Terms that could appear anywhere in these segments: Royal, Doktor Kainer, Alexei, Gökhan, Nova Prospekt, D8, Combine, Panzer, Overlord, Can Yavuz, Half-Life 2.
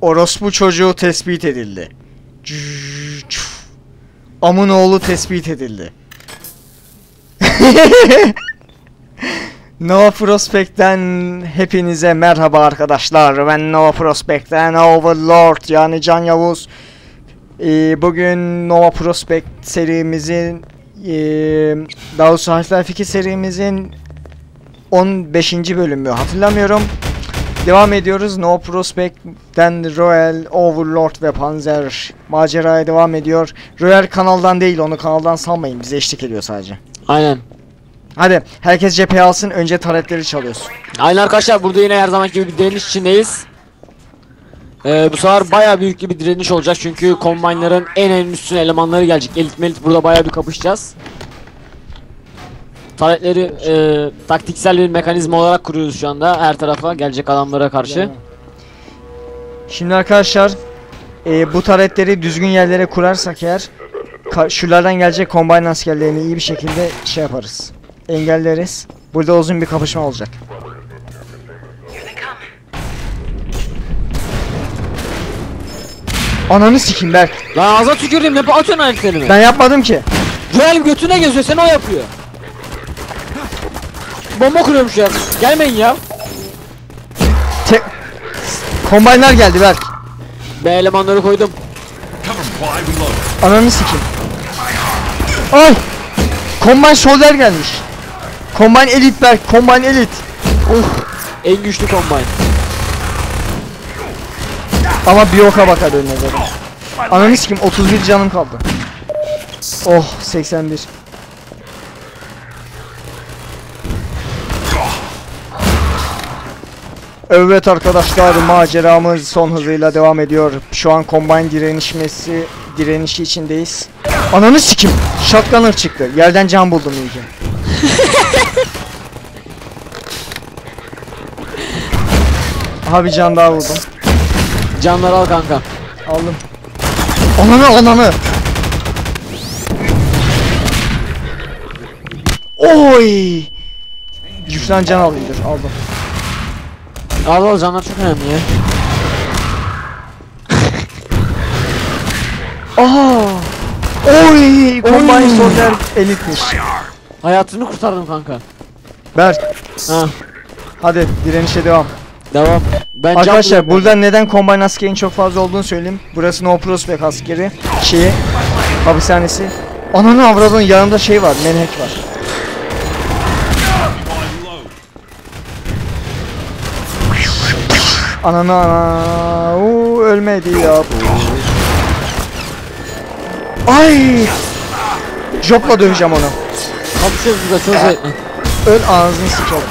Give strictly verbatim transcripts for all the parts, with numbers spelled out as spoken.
Orospu çocuğu tespit edildi. Amın oğlu tespit edildi. Nova Prospekt'ten hepinize merhaba arkadaşlar. Ben Nova Prospekt'ten Overlord yani Can Yavuz. Ee, bugün Nova Prospekt serimizin e, daha doğrusu Half-Life iki serimizin on beşinci bölümü, hatırlamıyorum. Devam ediyoruz. Nova Prospekt'ten Royal, Overlord ve Panzer maceraya devam ediyor. Royal kanaldan değil, onu kanaldan sanmayın. Bize eşlik ediyor sadece. Aynen. Hadi herkes cepheye alsın, önce taretleri çalıyoruz. Aynen arkadaşlar, burada yine her zamanki gibi bir direniş içindeyiz. Ee, bu sefer bayağı büyük bir direniş olacak çünkü Combine'ların en en üstün elemanları gelecek. Elit melit, burada bayağı bir kapışacağız. Taretleri e, taktiksel bir mekanizma olarak kuruyoruz şu anda her tarafa gelecek adamlara karşı. Şimdi arkadaşlar e, bu taretleri düzgün yerlere kurarsak eğer şuralardan gelecek Combine askerlerini iyi bir şekilde şey yaparız, engelleriz. Burada uzun bir kapışma olacak. Ananı sikeyim Berk. Lan ağza tükürdüm, ne atıyorsun ayaklarını? Ben yapmadım ki. Güvenim götüne geziyor, sen o yapıyor. Bomba kuruyormuş ya. Gelmeyin ya. Te Combine'lar geldi Berk. Ben elemanları koydum. Ananı sikeyim. Ay! Combine solder gelmiş. Combine elit Berk, Combine elit. Of, en güçlü Combine. Ama bir oka bakar önüne zaten. Ananı sikeyim, otuz bir canım kaldı. Oh, seksen bir. Evet arkadaşlar, maceramız son hızıyla devam ediyor. Şu an Combine direnişmesi direnişi içindeyiz. Ananı sikim! Shotgunner çıktı. Yerden can buldum iyice. Aha, bir can daha buldum. Canları al kanka. Aldım. Ananı ananı! Oy! Güçten can alıyordur. Aldım. Al al, canlar çok önemli ya. Aha! Oy! Combine soldier elitmiş. Hayatını kurtardım kanka. Berk. Ha. Hadi direnişe devam. Devam. Ben arkadaşlar burada neden Combine askerinin çok fazla olduğunu söyleyeyim. Burası Nova Prospekt askeri şeyi, hapishanesi. Ananı avradın, yanında şey var, menhek var. Anana ana. Uuu, ölmedi ya bu. Ay! Jopla döveceğim onu. Kapışıyoruz burada, çok zevkli. Öl, ağzını sıkalım.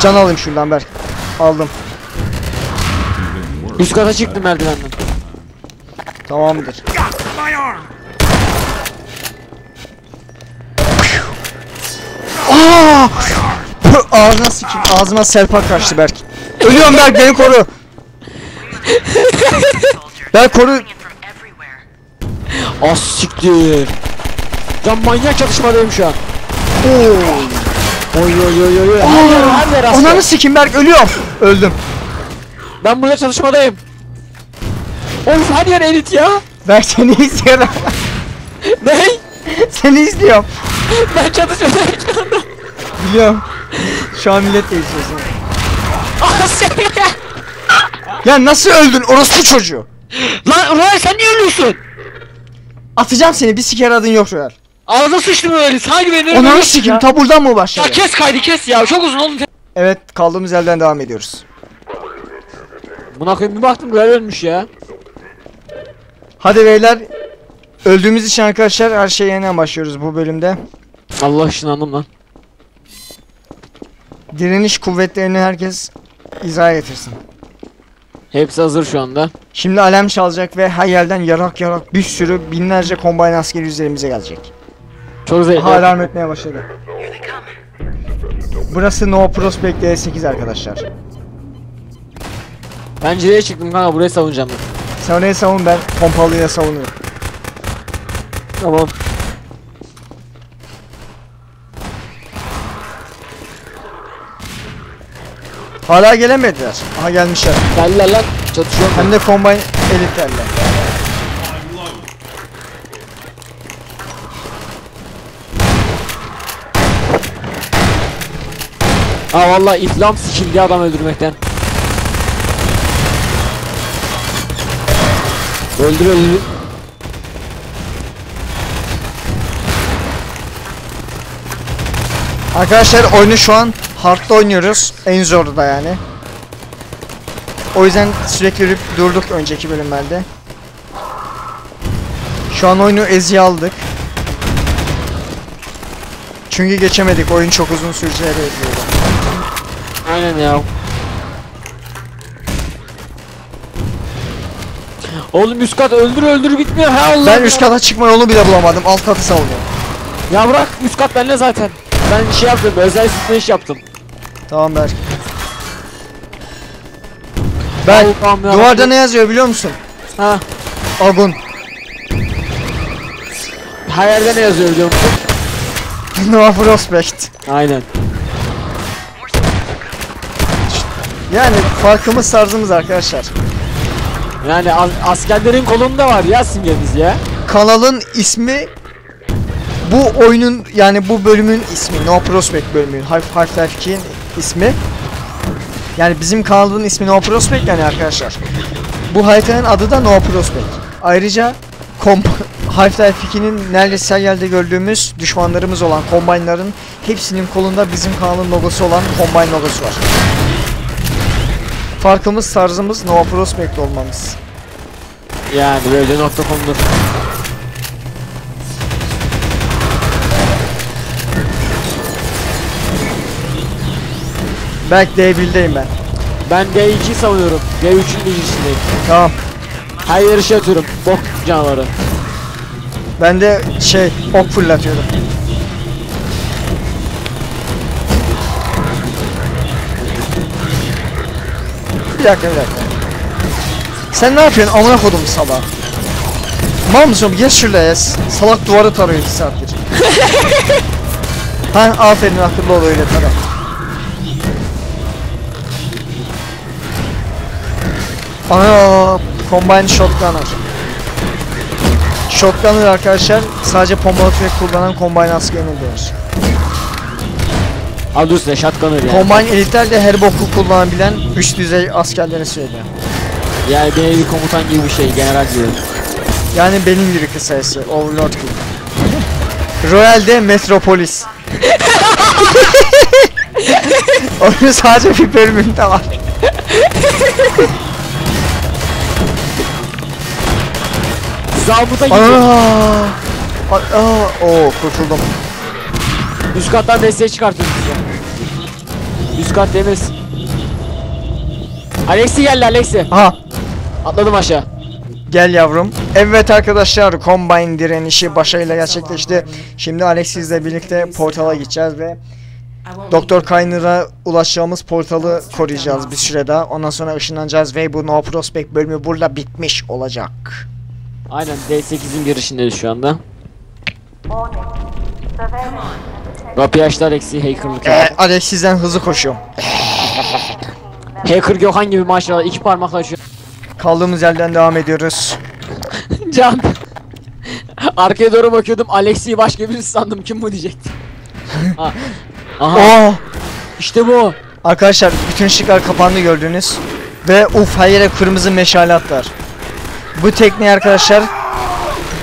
Can alayım şuradan Berk. Aldım. Üst kata çıktım merdivenden. Tamamdır. Aaa! Ağzına sikim, ağzıma selpak kaçtı Berk. Ölüyorum Berk, beni koru. Berk koru. As siktir. Lan manyak çatışmadayım şu an. Oy oy oy oy oy. Ananı sikim Berk, ölüyorum. Öldüm. Ben burada çalışmadayım. Of, her yer elit ya. Berk seni izliyorum. Ne? Seni izliyorum. Ben çatışıyorum şu anda. Biliyorum. Şu an millet de izliyorsun. Ya nasıl öldün orospu çocuğu? Lan Royal, sen niye ölüyorsun? Atacağım seni, bir siker adın yok Royal. Ağzına sıçtım öyle, sanki beni öldürüyorsun. Ona nasıl kim, ta buradan mı başladı? Ya kes kaydı kes ya, çok uzun oldu. Evet, kaldığımız yerden devam ediyoruz. Buna koyayım, bir baktım Royal ölmüş ya. Hadi beyler. Öldüğümüz için arkadaşlar her şeye yeniden başlıyoruz bu bölümde. Allah işini anladım lan. Direniş kuvvetlerini herkes izah getirsin. Hepsi hazır şu anda. Şimdi alem çalacak ve her yerden yarak yarak bir sürü binlerce Combine askeri üzerimize gelecek. Çok zevkli. Aha, alarm etmeye başladı. Burası Nova Prospekt D sekiz arkadaşlar. Pencereye çıktım kanka, burayı savunacağım ben. Sen oraya savun, ben pompalıyla savunuyorum. Tamam. Hala gelemediler. Aha gelmişler. Geldiler lan. Çatışıyor. Hem de Combine elitlerle. Ha vallahi İslam sikildi adam öldürmekten. Öldür öldür. Arkadaşlar oyunu şu an hard'da oynuyoruz. En zoru da yani. O yüzden sürekli yürüp durduk önceki bölümlerde. Şu an oyunu eziye aldık. Çünkü geçemedik. Oyun çok uzun süreceğini bekliyordu. Aynen ya. Oğlum üst kat öldür öldür bitmiyor ha oğlum. Ben üst kata çıkma yolu bile bulamadım. Alt katı savunuyor. Ya bırak üst kat benimle zaten. Ben şey yaptım, özel süsle iş yaptım. Tamam Berk. Ben tamam, tamam, duvarda abi. Ne yazıyor biliyor musun? Ha. Agun. Her yerde ne yazıyor biliyor musun? Nova Prospekt. Aynen. Yani farkımız tarzımız arkadaşlar. Yani askerlerin kolunda var ya simgemiz ya. Kanalın ismi bu oyunun yani bu bölümün ismi, Nova Prospekt bölümünün, Half-Life iki'nin ismi. Yani bizim kanalın ismi Nova Prospekt yani arkadaşlar. Bu haritanın adı da Nova Prospekt. Ayrıca Half-Life iki'nin neredeyse her yerde gördüğümüz düşmanlarımız olan Combine'ların hepsinin kolunda bizim kanalın logosu olan Combine logosu var. Farkımız, tarzımız Nova Prospekt olmamız. Yani böyle nokta komdur. Belki D bir'deyim ben. Ben D iki'yi savunuyorum. D üç'ün birincisindeyim. Tamam. Her yarışı atıyorum. Bok canavarı. Ben de şey, ok fırlatıyorum. Bir dakika, bir dakika. Sen ne yapıyorsun? Amına kodum sabah. Mal mısın? Gel şuraya. Salak duvarı tarıyor iki saattir. Ha, aferin akıllı ol öyle tarak. Ana Combine Shotgun'lar. Shotgun'lar arkadaşlar sadece pompalı tüfek kullanan Combine askerini diyoruz. Al dursun ya Shotgun'lar yani. Combine elitlerle her boku kullanabilen üst düzey askerlerini söylüyor. Yani benim bir komutan gibi bir şey, general gibi. Yani benim gibi kısayası, Overlord gibi. Royal'de Metropolis. Oyun sadece bir bölümünde var. Zabıta gidiyor. Ooo kurtuldum. Üst kattan desteği çıkartıyoruz ya. Üst kat temiz. Alexei geldi Alexei. Aha. Atladım aşağı. Gel yavrum. Evet arkadaşlar Combine direnişi başarıyla gerçekleşti. Şimdi Alexei ile birlikte portala gideceğiz ve Doktor Kainer'a ulaşacağımız portalı koruyacağız bir süre daha. Ondan sonra ışınlanacağız ve bu Nova Prospekt bölümü burada bitmiş olacak. Aynen D sekiz'in girişindeyiz şu anda. Kapıyı açtı Alexei hackerlık. Eee Alexei'den hızlı koşuyorum. Hacker Gökhan gibi maşallah iki parmakla açıyor. Kaldığımız yerden devam ediyoruz. Can. Arkaya doğru bakıyordum Alexei başka birisi sandım kim bu diyecekti. Ha. Aha. Oh. İşte bu. Arkadaşlar bütün ışıklar kapandı gördüğünüz. Ve uf her yere kırmızı meşale atlar. Bu tekneye arkadaşlar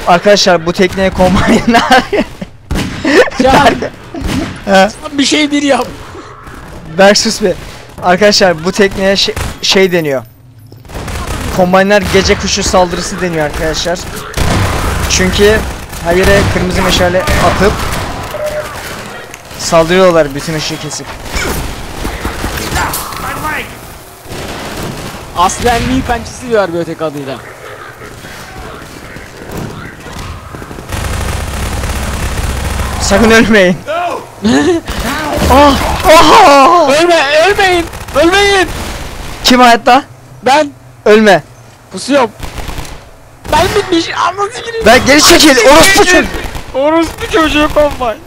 Arkadaşlar bu tekneye Combine'lar bir şeydir ya. Berk sus be. Arkadaşlar bu tekneye şey, şey deniyor. Combine'lar gece kuşu saldırısı deniyor arkadaşlar. Çünkü her yere kırmızı meşale atıp saldırıyorlar bütün ışığı kesip. Aslen mi pençesi diyor böyle tek adıyla. Sakın ölmeyin. Ah, oh, ölme, ölmeyin, ölmeyin. Kim hayatta? Ben. Ölme. Pusuyorum. Ben bitmiş, anlatı gireyim. Ben geri çekil, orospu çocuğu. Orospu çocuğu Combine.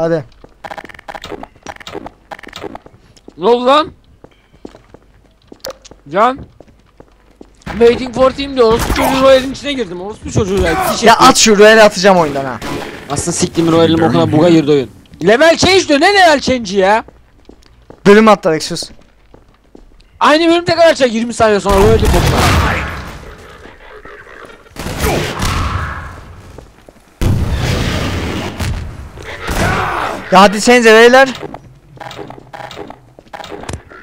Hadi. Ne oldu lan? Can. Waiting for team diyor. Orospu çocuğu Royal'in içine girdim. Orospu çocuğu Royal'in içine girdim. Ya at şu Royal'i atacağım oyundan ha. Aslında siktim Royal'im o kadar buga girdi oyun. Level change diyor. Ne level change'i ya? Bölüm attı Alexus. Aynı bölüm tekrar açacak yirmi saniye sonra Royal'in bokuna. Ya hadi senize beyler.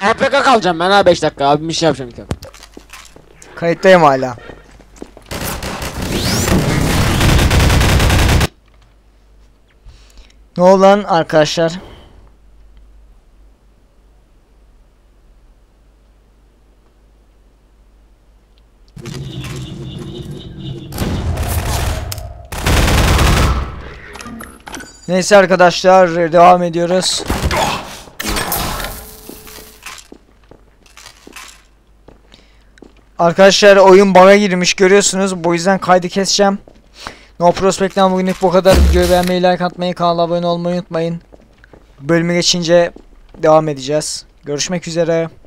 A P K kalacağım ben ha beş dakika. Abim bir şey yapacağım ilk dakika. Kayıttayım hala. Ne oldu lan arkadaşlar? Neyse arkadaşlar devam ediyoruz. Arkadaşlar oyun bug'a girmiş görüyorsunuz. Bu yüzden kaydı keseceğim. Nova Prospekt'ten bugünlük bu kadar. Videoyu beğenmeyi, like atmayı, kanala abone olmayı unutmayın. Bölümü geçince devam edeceğiz. Görüşmek üzere.